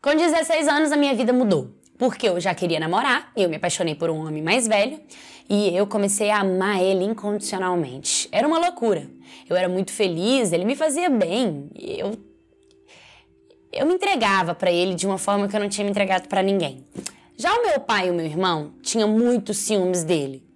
Com 16 anos a minha vida mudou, porque eu já queria namorar, eu me apaixonei por um homem mais velho e eu comecei a amar ele incondicionalmente. Era uma loucura, eu era muito feliz, ele me fazia bem, eu me entregava pra ele de uma forma que eu não tinha me entregado pra ninguém. Já o meu pai e o meu irmão tinham muitos ciúmes dele.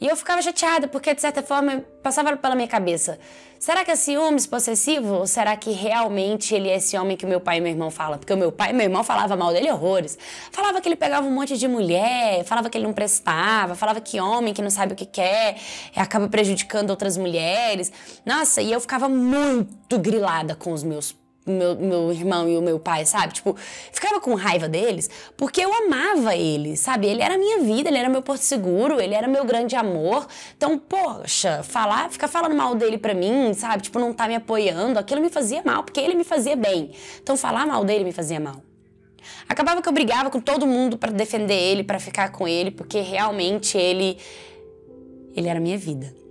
E eu ficava chateada porque, de certa forma, passava pela minha cabeça. Será que é ciúmes possessivo? Ou será que realmente ele é esse homem que meu pai e meu irmão falam? Porque o meu pai e meu irmão falavam mal dele horrores. Falava que ele pegava um monte de mulher, falava que ele não prestava, falava que homem que não sabe o que quer acaba prejudicando outras mulheres. Nossa, e eu ficava muito grilada com os meu irmão e o meu pai, sabe? Tipo, ficava com raiva deles porque eu amava ele, sabe? Ele era a minha vida, ele era meu porto seguro, ele era meu grande amor. Então, poxa, ficar falando mal dele pra mim, sabe? Tipo, não tá me apoiando, aquilo me fazia mal porque ele me fazia bem. Então, falar mal dele me fazia mal. Acabava que eu brigava com todo mundo pra defender ele, pra ficar com ele, porque realmente ele era a minha vida.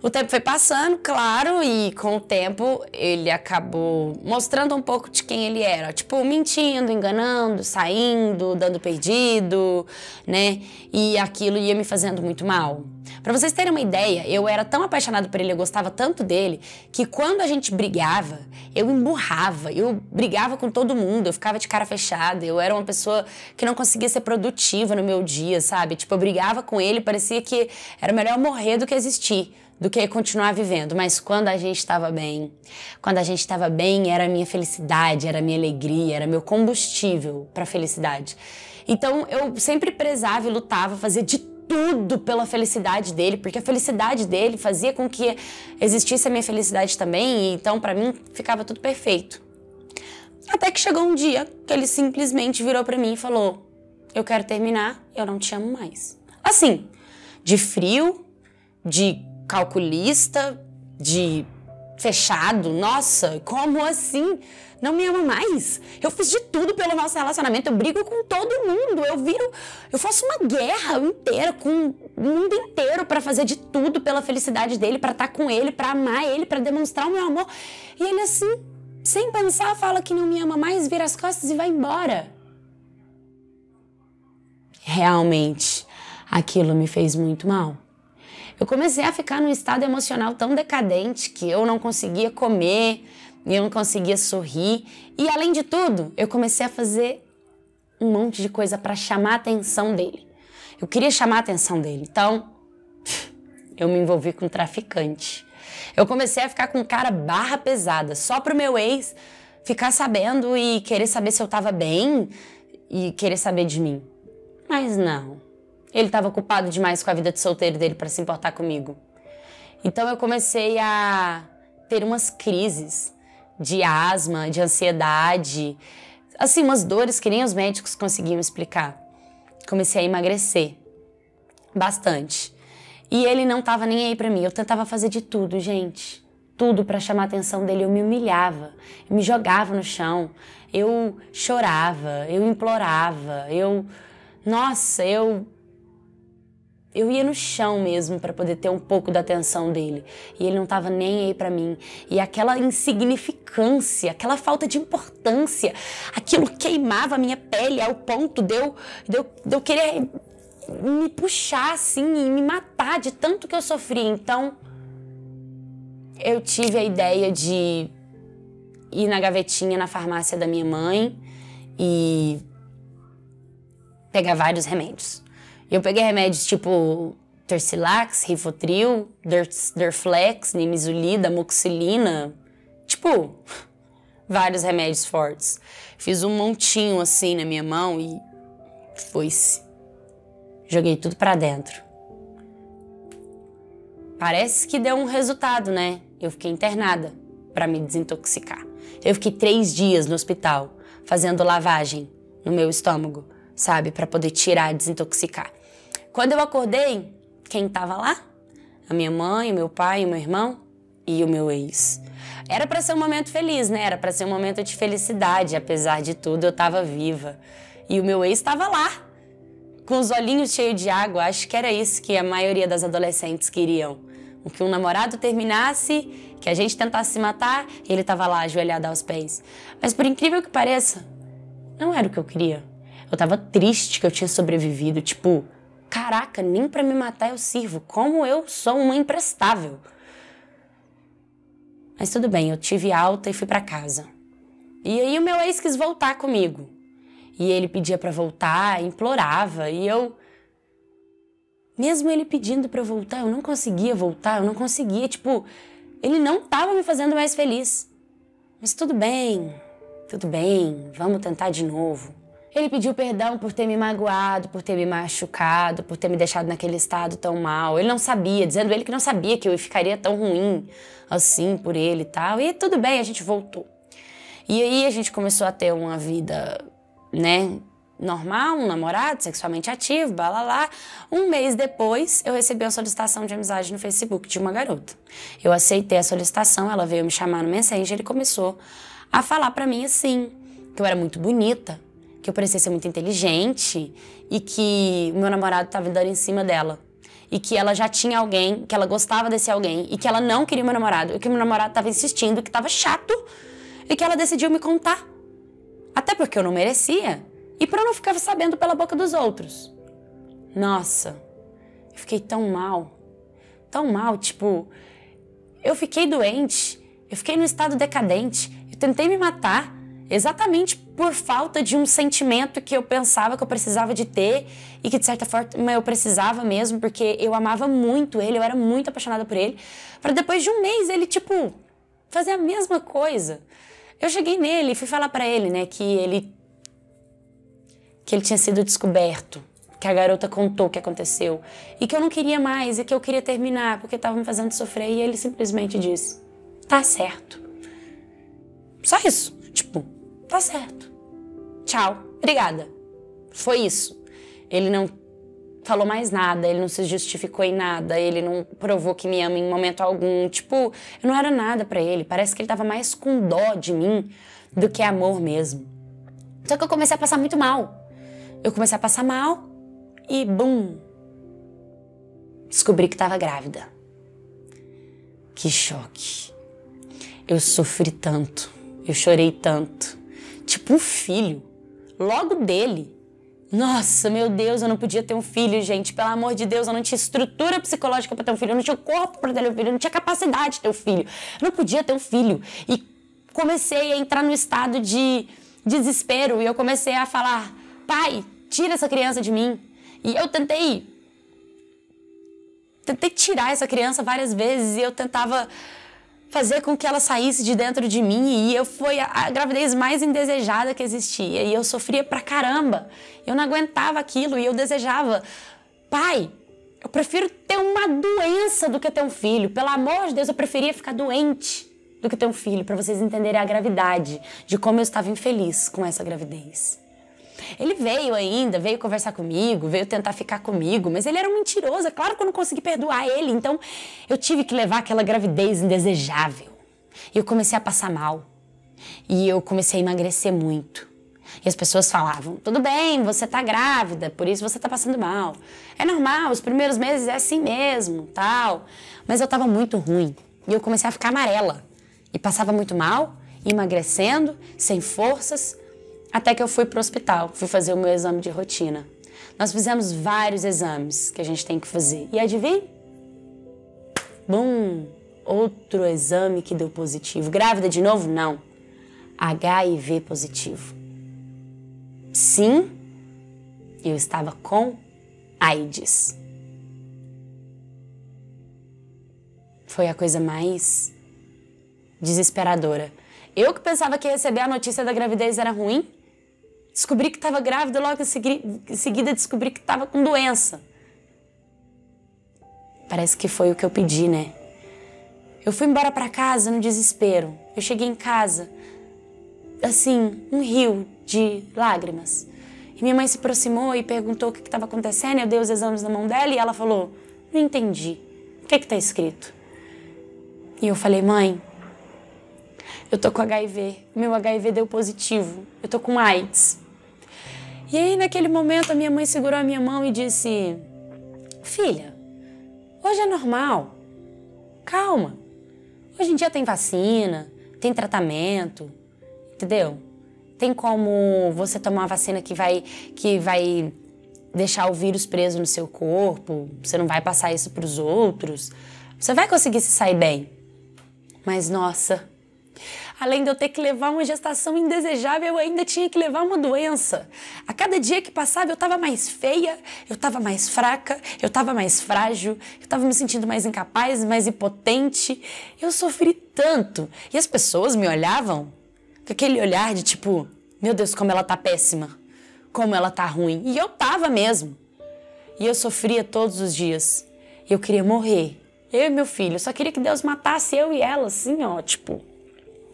O tempo foi passando, claro, e com o tempo ele acabou mostrando um pouco de quem ele era. Tipo, mentindo, enganando, saindo, dando perdido, né? E aquilo ia me fazendo muito mal. Pra vocês terem uma ideia, eu era tão apaixonada por ele, eu gostava tanto dele, que quando a gente brigava, eu emburrava, eu brigava com todo mundo, eu ficava de cara fechada, eu era uma pessoa que não conseguia ser produtiva no meu dia, sabe? Tipo, eu brigava com ele, parecia que era melhor morrer do que existir, do que continuar vivendo. Mas quando a gente estava bem, era a minha felicidade, era a minha alegria, era meu combustível pra felicidade. Então, eu sempre prezava e lutava, fazia de tudo pela felicidade dele, porque a felicidade dele fazia com que existisse a minha felicidade também, e então pra mim ficava tudo perfeito. Até que chegou um dia que ele simplesmente virou pra mim e falou: eu quero terminar, eu não te amo mais. Assim, de frio, de calculista, de fechado. Nossa, como assim? Não me ama mais? Eu fiz de tudo pelo nosso relacionamento, eu brigo com todo mundo, eu faço uma guerra inteira com o mundo inteiro pra fazer de tudo pela felicidade dele, pra estar com ele, pra amar ele, pra demonstrar o meu amor. E ele assim, sem pensar, fala que não me ama mais, vira as costas e vai embora. Realmente, aquilo me fez muito mal. Eu comecei a ficar num estado emocional tão decadente que eu não conseguia comer, eu não conseguia sorrir. E, além de tudo, eu comecei a fazer um monte de coisa pra chamar a atenção dele. Eu queria chamar a atenção dele. Então, eu me envolvi com um traficante. Eu comecei a ficar com cara barra pesada, só pro meu ex ficar sabendo e querer saber se eu tava bem e querer saber de mim. Mas não. Ele estava ocupado demais com a vida de solteiro dele para se importar comigo. Então eu comecei a ter umas crises de asma, de ansiedade, assim, umas dores que nem os médicos conseguiam explicar. Comecei a emagrecer bastante. E ele não estava nem aí para mim. Eu tentava fazer de tudo, gente. Tudo para chamar a atenção dele. Eu me humilhava, eu me jogava no chão, eu chorava, eu implorava, Nossa, Eu ia no chão mesmo pra poder ter um pouco da atenção dele. E ele não tava nem aí pra mim. E aquela insignificância, aquela falta de importância, aquilo queimava a minha pele ao ponto de eu querer me puxar assim e me matar de tanto que eu sofri. Então, eu tive a ideia de ir na gavetinha na farmácia da minha mãe e pegar vários remédios. Eu peguei remédios tipo Tercilax, Rivotril, Dorflex, Nimesulida, Amoxicilina, tipo, vários remédios fortes. Fiz um montinho assim na minha mão e foi-se. Joguei tudo pra dentro. Parece que deu um resultado, né? Eu fiquei internada pra me desintoxicar. Eu fiquei 3 dias no hospital, fazendo lavagem no meu estômago, sabe? Pra poder tirar, desintoxicar. Quando eu acordei, quem tava lá? A minha mãe, o meu pai, o meu irmão e o meu ex. Era pra ser um momento feliz, né? Era pra ser um momento de felicidade. Apesar de tudo, eu tava viva. E o meu ex tava lá, com os olhinhos cheios de água. Acho que era isso que a maioria das adolescentes queriam. Que um namorado terminasse, que a gente tentasse se matar, e ele tava lá, ajoelhado aos pés. Mas por incrível que pareça, não era o que eu queria. Eu tava triste que eu tinha sobrevivido, tipo, caraca, nem pra me matar eu sirvo, como eu sou uma imprestável. Mas tudo bem, eu tive alta e fui pra casa. E aí o meu ex quis voltar comigo. E ele pedia pra voltar, implorava, e eu... Mesmo ele pedindo pra eu voltar, eu não conseguia voltar, eu não conseguia, tipo... Ele não tava me fazendo mais feliz. Mas tudo bem, vamos tentar de novo. Ele pediu perdão por ter me magoado, por ter me machucado, por ter me deixado naquele estado tão mal. Ele não sabia, dizendo ele que não sabia que eu ficaria tão ruim assim por ele e tal. E tudo bem, a gente voltou. E aí a gente começou a ter uma vida, né, normal, um namorado, sexualmente ativo, balalá. Um mês depois, eu recebi uma solicitação de amizade no Facebook de uma garota. Eu aceitei a solicitação, ela veio me chamar no Messenger e começou a falar pra mim assim, que eu era muito bonita, que eu parecia ser muito inteligente e que o meu namorado tava dando em cima dela. E que ela já tinha alguém, que ela gostava desse alguém e que ela não queria o meu namorado. E que o meu namorado tava insistindo, que tava chato e que ela decidiu me contar. Até porque eu não merecia. E pra eu não ficar sabendo pela boca dos outros. Nossa, eu fiquei tão mal, tipo... Eu fiquei doente, eu fiquei num estado decadente, eu tentei me matar exatamente por falta de um sentimento que eu pensava que eu precisava de ter e que, de certa forma, eu precisava mesmo, porque eu amava muito ele, eu era muito apaixonada por ele, pra depois de um mês ele, tipo, fazer a mesma coisa. Eu cheguei nele e fui falar pra ele, né, que ele tinha sido descoberto, que a garota contou o que aconteceu, e que eu não queria mais, e que eu queria terminar, porque tava me fazendo sofrer, e ele simplesmente disse, tá certo. Só isso, tipo, tá certo. Tchau, obrigada. Foi isso. Ele não falou mais nada, ele não se justificou em nada, ele não provou que me ama em momento algum, tipo, eu não era nada pra ele, parece que ele tava mais com dó de mim do que amor mesmo. Só que eu comecei a passar muito mal. Eu comecei a passar mal e, bum, descobri que estava grávida. Que choque. Eu sofri tanto, eu chorei tanto. Tipo um filho, logo dele. Nossa, meu Deus, eu não podia ter um filho, gente. Pelo amor de Deus, eu não tinha estrutura psicológica para ter um filho, eu não tinha corpo para ter um filho, eu não tinha capacidade de ter um filho. Eu não podia ter um filho. E comecei a entrar no estado de desespero e eu comecei a falar, pai, tira essa criança de mim. E eu tentei tirar essa criança várias vezes e eu tentava fazer com que ela saísse de dentro de mim e eu foi a gravidez mais indesejada que existia e eu sofria pra caramba. Eu não aguentava aquilo e eu desejava, pai, eu prefiro ter uma doença do que ter um filho. Pelo amor de Deus, eu preferia ficar doente do que ter um filho, pra vocês entenderem a gravidade de como eu estava infeliz com essa gravidez. Ele veio ainda, veio conversar comigo, veio tentar ficar comigo, mas ele era um mentiroso, é claro que eu não consegui perdoar ele, então eu tive que levar aquela gravidez indesejável. E eu comecei a passar mal, e eu comecei a emagrecer muito. E as pessoas falavam, tudo bem, você tá grávida, por isso você tá passando mal. É normal, os primeiros meses é assim mesmo, tal. Mas eu tava muito ruim, e eu comecei a ficar amarela. E passava muito mal, emagrecendo, sem forças, até que eu fui pro hospital, fui fazer o meu exame de rotina. Nós fizemos vários exames que a gente tem que fazer. E adivinha? Bum! Outro exame que deu positivo. Grávida de novo? Não. HIV positivo. Sim, eu estava com AIDS. Foi a coisa mais desesperadora. Eu que pensava que receber a notícia da gravidez era ruim, descobri que estava grávida, logo em seguida descobri que estava com doença. Parece que foi o que eu pedi, né? Eu fui embora pra casa no desespero. Eu cheguei em casa, assim, um rio de lágrimas. E minha mãe se aproximou e perguntou o que estava acontecendo, eu dei os exames na mão dela e ela falou, não entendi, o que é que tá escrito? E eu falei, mãe, eu tô com HIV, meu HIV deu positivo, eu tô com AIDS. E aí, naquele momento, a minha mãe segurou a minha mão e disse, filha, hoje é normal, calma. Hoje em dia tem vacina, tem tratamento, entendeu? Tem como você tomar uma vacina que vai deixar o vírus preso no seu corpo, você não vai passar isso para os outros, você vai conseguir se sair bem. Mas nossa, além de eu ter que levar uma gestação indesejável, eu ainda tinha que levar uma doença. A cada dia que passava eu estava mais feia, eu estava mais fraca, eu estava mais frágil, eu estava me sentindo mais incapaz, mais impotente. Eu sofri tanto e as pessoas me olhavam com aquele olhar de tipo, meu Deus, como ela tá péssima, como ela tá ruim. E eu tava mesmo. E eu sofria todos os dias. Eu queria morrer. Eu e meu filho, eu só queria que Deus matasse eu e ela, assim, ó, tipo...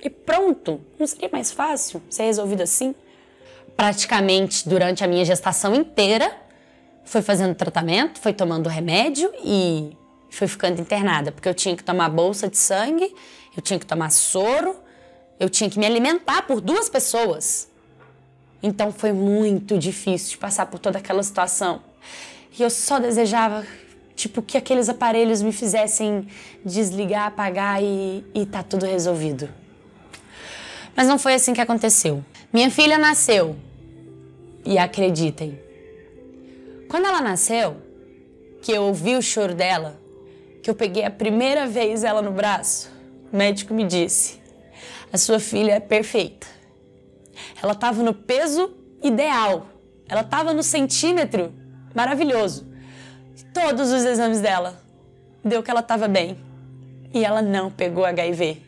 E pronto, não seria mais fácil ser resolvido assim? Praticamente, durante a minha gestação inteira, fui fazendo tratamento, fui tomando remédio e fui ficando internada. Porque eu tinha que tomar bolsa de sangue, eu tinha que tomar soro, eu tinha que me alimentar por duas pessoas. Então foi muito difícil de passar por toda aquela situação. E eu só desejava, tipo, que aqueles aparelhos me fizessem desligar, apagar e tá tudo resolvido. Mas não foi assim que aconteceu. Minha filha nasceu. E acreditem, quando ela nasceu, que eu ouvi o choro dela, que eu peguei a primeira vez ela no braço, o médico me disse: a sua filha é perfeita. Ela estava no peso ideal. Ela estava no centímetro maravilhoso. Todos os exames dela deu que ela estava bem. E ela não pegou HIV.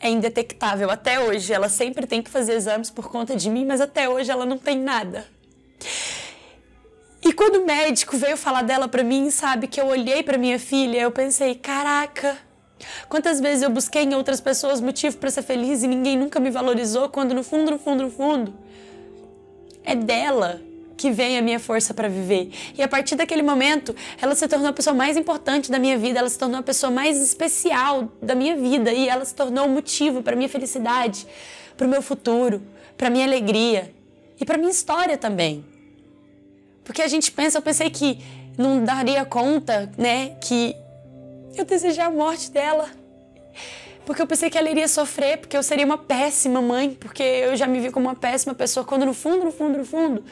É indetectável até hoje. Ela sempre tem que fazer exames por conta de mim, mas até hoje ela não tem nada. E quando o médico veio falar dela pra mim, sabe, que eu olhei pra minha filha, eu pensei, caraca... Quantas vezes eu busquei em outras pessoas motivo para ser feliz e ninguém nunca me valorizou, quando no fundo, no fundo, no fundo, é dela que vem a minha força para viver. E a partir daquele momento, ela se tornou a pessoa mais importante da minha vida, ela se tornou a pessoa mais especial da minha vida e ela se tornou o motivo para minha felicidade, para o meu futuro, para minha alegria e para minha história também. Porque a gente pensa, eu pensei que não daria conta, né, que eu desejei a morte dela, porque eu pensei que ela iria sofrer, porque eu seria uma péssima mãe, porque eu já me vi como uma péssima pessoa, quando no fundo, no fundo, no fundo,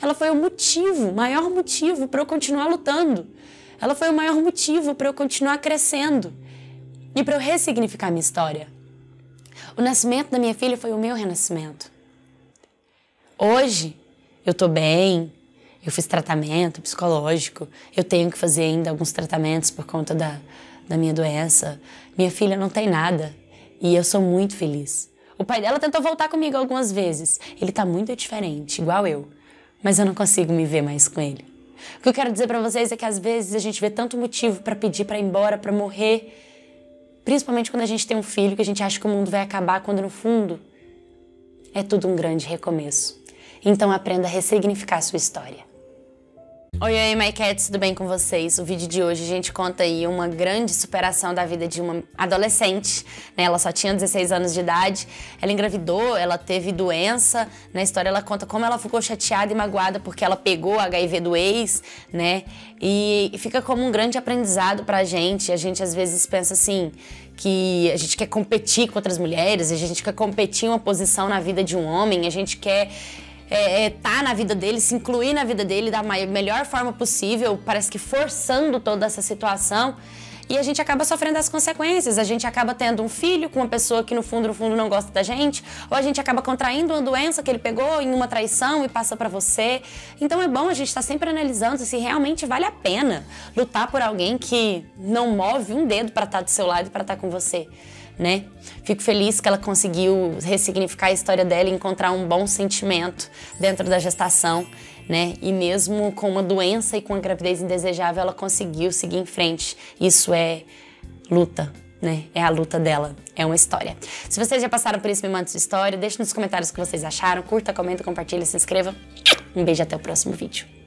ela foi o motivo, o maior motivo para eu continuar lutando. Ela foi o maior motivo para eu continuar crescendo e para eu ressignificar minha história. O nascimento da minha filha foi o meu renascimento. Hoje, eu tô bem. Eu fiz tratamento psicológico, eu tenho que fazer ainda alguns tratamentos por conta da minha doença. Minha filha não tem nada e eu sou muito feliz. O pai dela tentou voltar comigo algumas vezes. Ele tá muito diferente, igual eu, mas eu não consigo me ver mais com ele. O que eu quero dizer pra vocês é que às vezes a gente vê tanto motivo pra pedir pra ir embora, pra morrer, principalmente quando a gente tem um filho, que a gente acha que o mundo vai acabar, quando no fundo é tudo um grande recomeço. Então aprenda a ressignificar a sua história. Oi, oi, my cats, tudo bem com vocês? O vídeo de hoje a gente conta aí uma grande superação da vida de uma adolescente, né? Ela só tinha 16 anos de idade, ela engravidou, ela teve doença. Na história ela conta como ela ficou chateada e magoada porque ela pegou HIV do ex, né? E fica como um grande aprendizado pra gente. A gente às vezes pensa assim, que a gente quer competir com outras mulheres, a gente quer competir em uma posição na vida de um homem, a gente quer... tá na vida dele, se incluir na vida dele da melhor forma possível, parece que forçando toda essa situação, e a gente acaba sofrendo as consequências. A gente acaba tendo um filho com uma pessoa que no fundo não gosta da gente, ou a gente acaba contraindo uma doença que ele pegou em uma traição e passa pra você. Então é bom a gente estar sempre analisando se realmente vale a pena lutar por alguém que não move um dedo pra estar do seu lado e pra estar com você, né? Fico feliz que ela conseguiu ressignificar a história dela e encontrar um bom sentimento dentro da gestação, né? E mesmo com uma doença e com uma gravidez indesejável, ela conseguiu seguir em frente. Isso é luta, né? É a luta dela, é uma história. Se vocês já passaram por isso, me mandem sua história, deixem nos comentários o que vocês acharam, curta, comenta, compartilha, se inscreva. Um beijo e até o próximo vídeo.